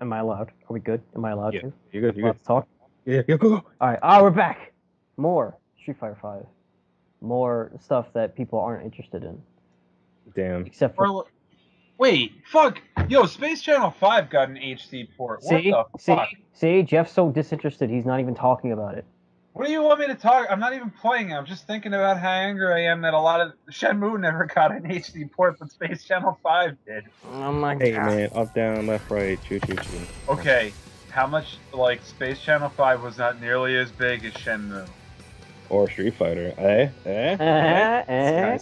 Am I allowed? Are we good? Am I allowed to? You're good. You're allowed to talk? Yeah, yeah, go. All right. Ah, we're back. More Street Fighter V. More stuff that people aren't interested in. Damn. Except for... Wait, fuck. Yo, Space Channel 5 got an HD port. See? What the fuck? See? Jeff's so disinterested, he's not even talking about it. What do you want me to talk? I'm not even playing it. I'm just thinking about how angry I am that a lot of... Shenmue never got an HD port, but Space Channel 5 did. Oh my god. Hey man, up, down, left, right, choo choo choo. Okay, how much, like, Space Channel 5 was not nearly as big as Shenmue. Or Street Fighter, eh? Yeah,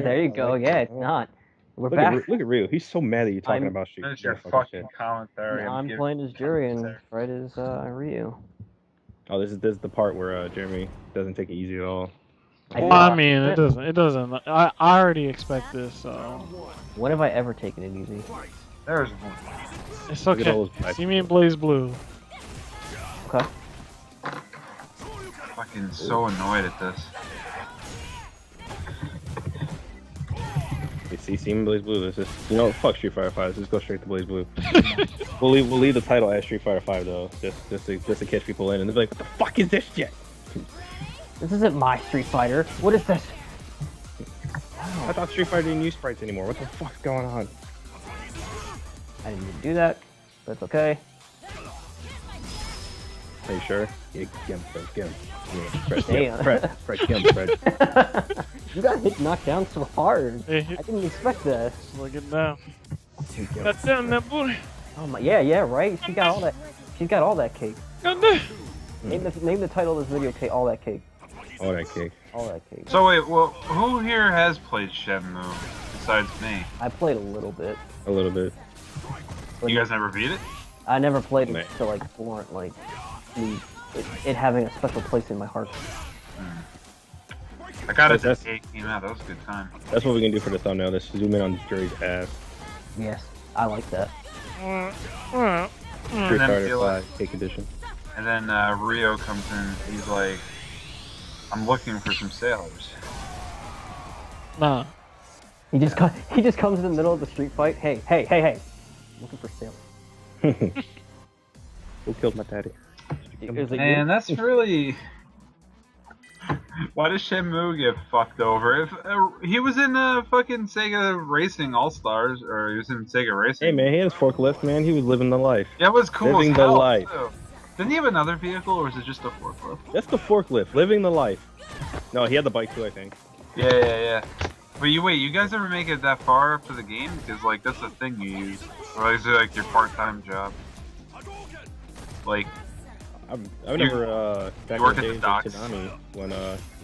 there you go. Yeah, it's not. We're look back. Look at Ryu. He's so mad that you're talking about Street Fighter. Your fucking commentary. No, I'm playing as Juri and Fred is Ryu. Oh, this is the part where Jeremy doesn't take it easy at all. Well, I mean, it doesn't. I already expect this. So. When have I ever taken it easy? There's one. It's okay. See me in BlazBlue. Okay. Fucking so annoyed at this. You see, Steam BlazBlue. This is, you know, fuck Street Fighter 5. Let's just go straight to BlazBlue. we'll leave the title as Street Fighter 5 though, just to catch people in, and they're like, what the fuck is this shit? This isn't my Street Fighter. What is this? I thought Street Fighter didn't use sprites anymore. What the fuck's going on? I didn't even do that, but it's okay. Are you sure? Get him. Yeah, Fred. You got hit knocked down so hard. I didn't expect that. Look at that. That's down that booty. Oh my, yeah, right? She got all that. She got all that cake. Name the title of this video, All That Cake. All That Cake. All That Cake. So wait, well, who here has played Shenmue besides me? I played a little bit. But you guys never beat it? I never played it until like Florent, like. It having a special place in my heart. I got it. That came out. That was a good time. That's what we can do for the thumbnail. Let's zoom in on Juri's ass. Yes, I like that. Street Fighter 5 cake edition. And then Rio comes in. He's like, "I'm looking for some sailors." Nah. He just comes in the middle of the street fight. Hey! I'm looking for sailors. Who killed my daddy? Like, man, that's really... Why does Shenmue get fucked over? If he was in fucking Sega Racing All-Stars, or he was in Sega Racing. Hey man, he had his forklift, man. He was living the life. Yeah, it was cool. Living the life. Too. Didn't he have another vehicle, or was it just a forklift? That's the forklift. Living the life. No, he had the bike too, I think. Yeah. But you guys ever make it that far up to the game? Because like that's the thing you use, or is it like your part-time job? Like. I've never back in the days at Toonami when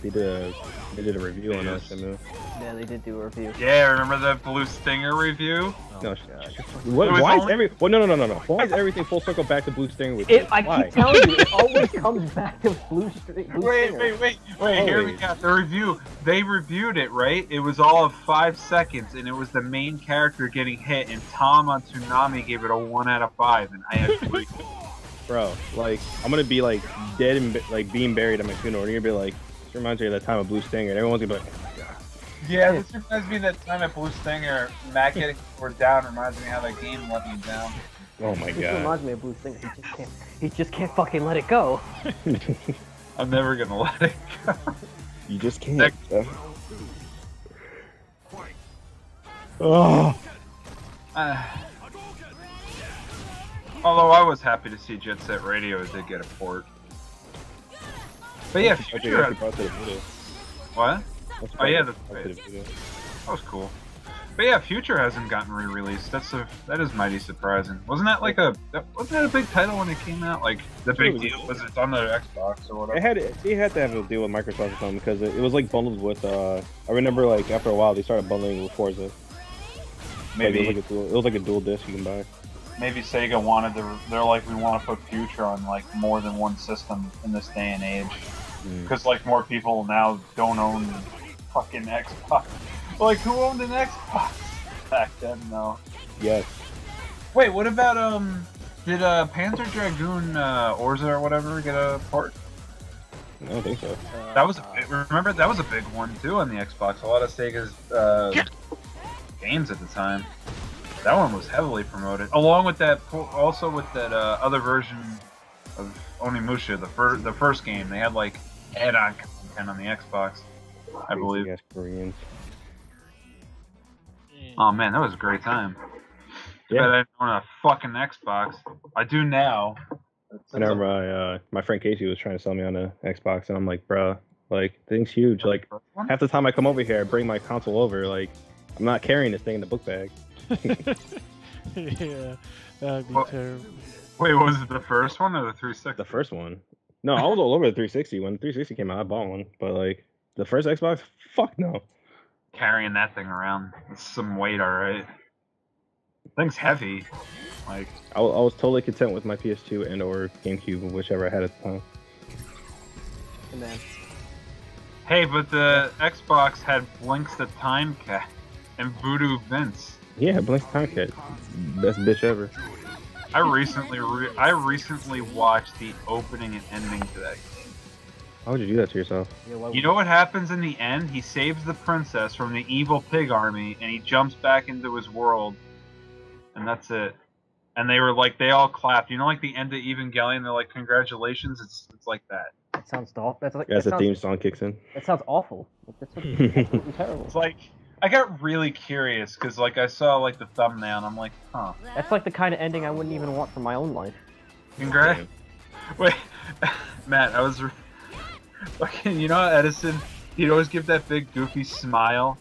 they did a review on us. Yeah, they did do a review. Yeah, remember that Blue Stinger review? Oh, no, God. Why is everything full circle back to Blue Stinger review? I keep telling you, it always comes back to Blue Stinger. Wait! Here we got the review. They reviewed it, right? It was all of 5 seconds, and it was the main character getting hit. And Tom on Toonami gave it a 1 out of 5, and I actually. Bro, like, I'm gonna be, like, dead and, like, being buried at my funeral, and you're gonna be like, this reminds me of that time of Blue Stinger, and everyone's gonna be like, oh my god. Yeah, this reminds me of that time at Blue Stinger, Matt getting scored down reminds me how that game let me down. Oh my god. This reminds me of Blue Stinger, he just can't fucking let it go. I'm never gonna let it go. You just can't. Although I was happy to see Jet Set Radio did get a port. But yeah, Future... What? Oh yeah, that's right. That was cool. But yeah, Future hasn't gotten re-released. That is mighty surprising. Wasn't that a big title when it came out? Like, the big deal was it's on the Xbox or whatever? It had to have a deal with Microsoft or something, because it was like bundled with, I remember like after a while they started bundling with Forza. Maybe. Like, it was like a dual disc you can buy. Maybe Sega wanted to, they're like, we want to put Future on like more than one system in this day and age. Because like more people now don't own fucking Xbox. Like who owned an Xbox back then though? Yes. Wait, what about, did Panzer Dragoon Orza or whatever get a port? I don't think so. That was a big one too on the Xbox. A lot of Sega's games at the time. That one was heavily promoted, along with that, also with that other version of Onimusha, the first game. They had like add-on content on the Xbox, I believe. Koreans. Oh man, that was a great time. Yeah. I didn't own a fucking Xbox. I do now. I remember my friend Casey was trying to sell me on an Xbox, and I'm like, bruh, like, thing's huge. Like, half the time I come over here, I bring my console over. Like, I'm not carrying this thing in the book bag. Yeah, that'd be terrible. Wait, was it the first one or the 360? The first one. No, I was all over the 360. When the 360 came out, I bought one. But, like, the first Xbox? Fuck no. Carrying that thing around. It's some weight, alright. Thing's heavy. Like, I was totally content with my PS2 and or GameCube, whichever I had at the time. And then... Hey, but the Xbox had Blinx the Time Cat and Voodoo Vince. Yeah, Blinx the Time Cat. Best bitch ever. I recently watched the opening and ending today. How would you do that to yourself? Yeah, you know what happens in the end? He saves the princess from the evil pig army, and he jumps back into his world, and that's it. And they were like, they all clapped. You know, like the end of Evangelion, they're like, congratulations. It's like that. That sounds awful. That's like, as the theme song kicks in. That sounds awful. That's absolutely terrible. It's like, I got really curious because, like, I saw like the thumbnail and I'm like, huh. That's like the kind of ending I wouldn't even want for my own life. Congrats. Wait, Matt, I was fucking. You know how Edison, he'd always give that big goofy smile.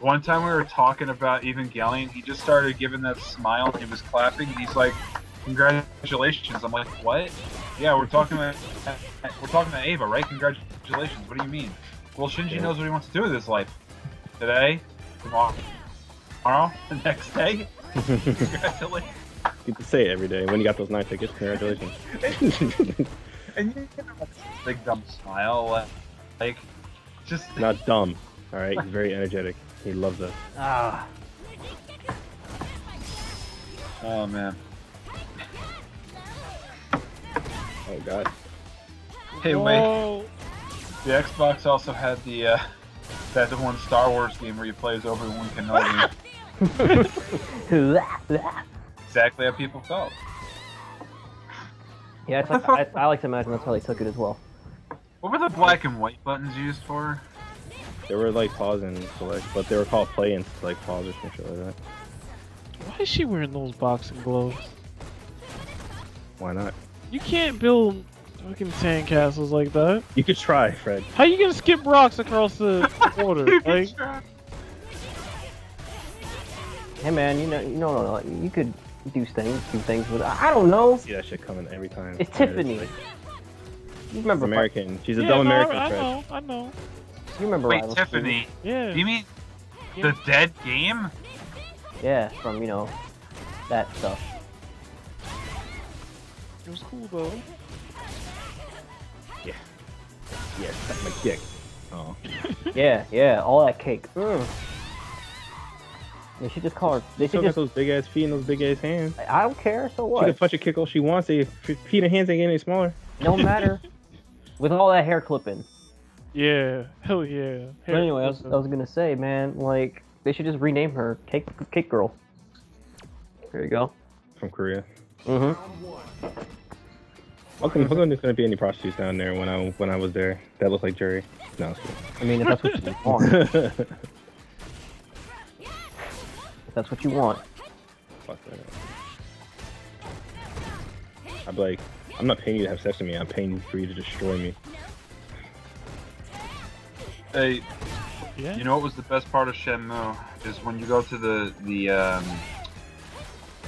One time we were talking about Evangelion, he just started giving that smile. He was clapping. He's like, "Congratulations!" I'm like, "What?" Yeah, we're talking about Ava, right? Congratulations. What do you mean? Well, Shinji knows what he wants to do with his life. Today, tomorrow, the next day. Congratulations. You can say it every day when you got those 9 tickets. Congratulations. And you know, that big dumb smile, like just not dumb. All right, he's very energetic. He loves us. Ah. Oh man. Oh god. Hey, wait. The Xbox also had the that one Star Wars game where you play as Obi Wan Kenobi. Exactly how people felt. Yeah, it's like, I like to imagine that's how they took it as well. What were the black and white buttons used for? They were like pause and select, but they were called play and like pause or something like that. Why is she wearing those boxing gloves? Why not? You can't build fucking sandcastles like that. You could try, Fred. How you gonna skip rocks across the water? Like... Hey man, you know, you could do things with. I don't know. I see that shit coming every time. It's Tiffany. Like... You remember? She's American. She's a dumb American. I know. Fred. I know. You remember? Wait, Rivals Tiffany. Too? Yeah. Do you mean the Dead game? Yeah, from you know that stuff. It was cool though. Yeah. Yeah, that's my dick. Oh. yeah, all that cake. Mm. They should just call her. They should just got those big ass feet and those big ass hands. I don't care. So what? She can punch a kick all she wants. If her feet and hands ain't getting any smaller. No matter. With all that hair clipping. Yeah. Hell yeah. But anyway, I was gonna say, man, like they should just rename her Cake Girl. There you go. From Korea. Mm-hmm. How come there's gonna be any prostitutes down there when I was there? That looked like Juri. No, I mean, if that's what you want. If that's what you want. Fuck that. I'd be like, I'm not paying you to have sex with me. I'm paying you for you to destroy me. Hey, yeah. You know what was the best part of Shenmue? Is when you go to the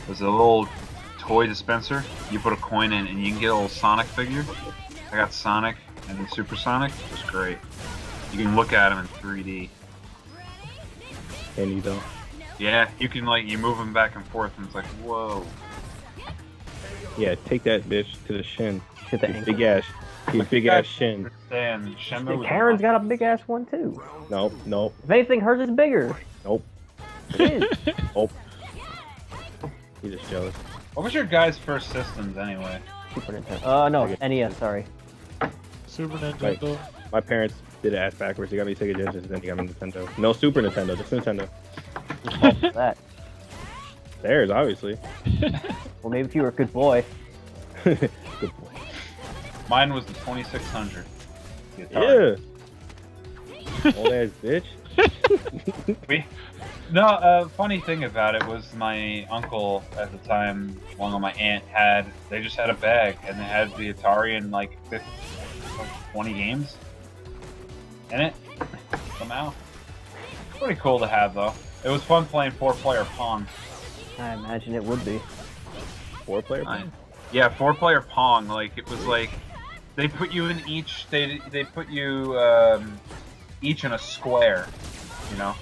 there's a little toy dispenser, you put a coin in and you can get a little Sonic figure. I got Sonic and then Supersonic. It was great. You can look at him in 3D. And you don't. Yeah, you can like, you move him back and forth and it's like, whoa. Yeah, take that bitch to the shin. To the ankle. Big ass shin. Karen's got a big ass one too. Nope. If anything, hers is bigger. Nope. It is. Nope. You're just jealous. What was your guys' first systems, anyway? Super Nintendo. No, NES, sorry. Super Nintendo. My parents did it ass backwards. They got me Sega Genesis, then they got me Nintendo. No Super Nintendo, just Nintendo. That. upstairs, obviously. Well, maybe if you were a good boy. Good boy. Mine was the 2600. The Atari. Yeah. Old ass bitch. No, funny thing about it was my uncle at the time, along with my aunt, they just had a bag, and they had the Atari and like 20 games in it somehow. Pretty cool to have, though. It was fun playing four-player Pong. I imagine it would be. Four-player Pong? Yeah, four-player Pong. Like, it was like, they put you in each, they put you each in a square, you know?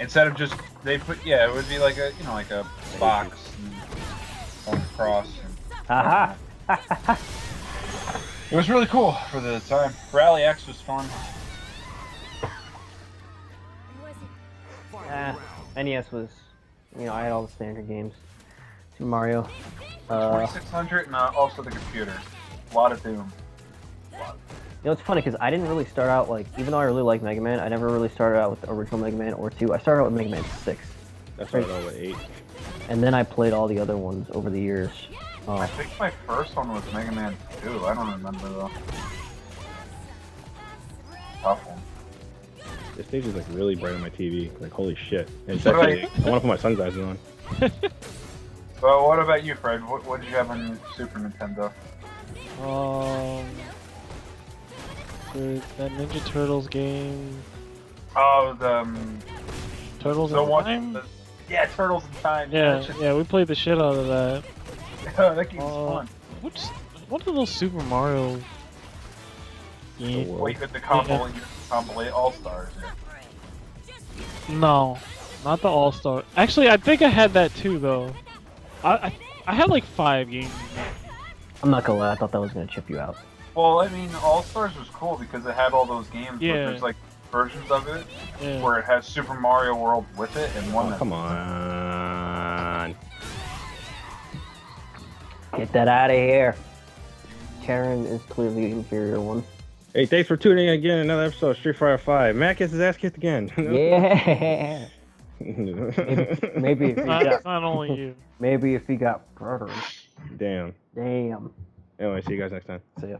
Instead of just, they put, yeah, it would be like a, you know, like a box and going across. Aha! It was really cool for the time. Rally X was fun. NES was, you know, I had all the standard games. Super Mario. 2600 and also the computer. A lot of Doom. You know, it's funny because I didn't really start out, like, even though I really like Mega Man, I never really started out with the original Mega Man or 2. I started out with Mega Man 6. I started out with 8. And then I played all the other ones over the years. I think my first one was Mega Man 2. I don't remember, though. Tough one. This stage is, like, really bright on my TV. Like, holy shit. And actually, I want to put my sunglasses on. Well, what about you, Fred? What did you have on your Super Nintendo? That Ninja Turtles game. Oh, the Turtles in Time. Yeah, Turtles in Time. Yeah, yeah, we played the shit out of that. That game's fun. What are those Super Mario? Yeah. Wait, the All-Stars. Yeah. No, not the All-Stars. Actually, I think I had that too, though. I had like 5 games. I'm not gonna lie, I thought that was gonna chip you out. Well, I mean, All-Stars was cool because it had all those games, but there's, like, versions of it where it has Super Mario World with it and one. Oh, come on. Get that out of here. Karin is clearly the inferior one. Hey, thanks for tuning in again. Another episode of Street Fighter V. Matt gets his ass kicked again. Yeah. maybe if he got... Not only you. Maybe if he got murdered. Damn. Anyway, see you guys next time. See ya.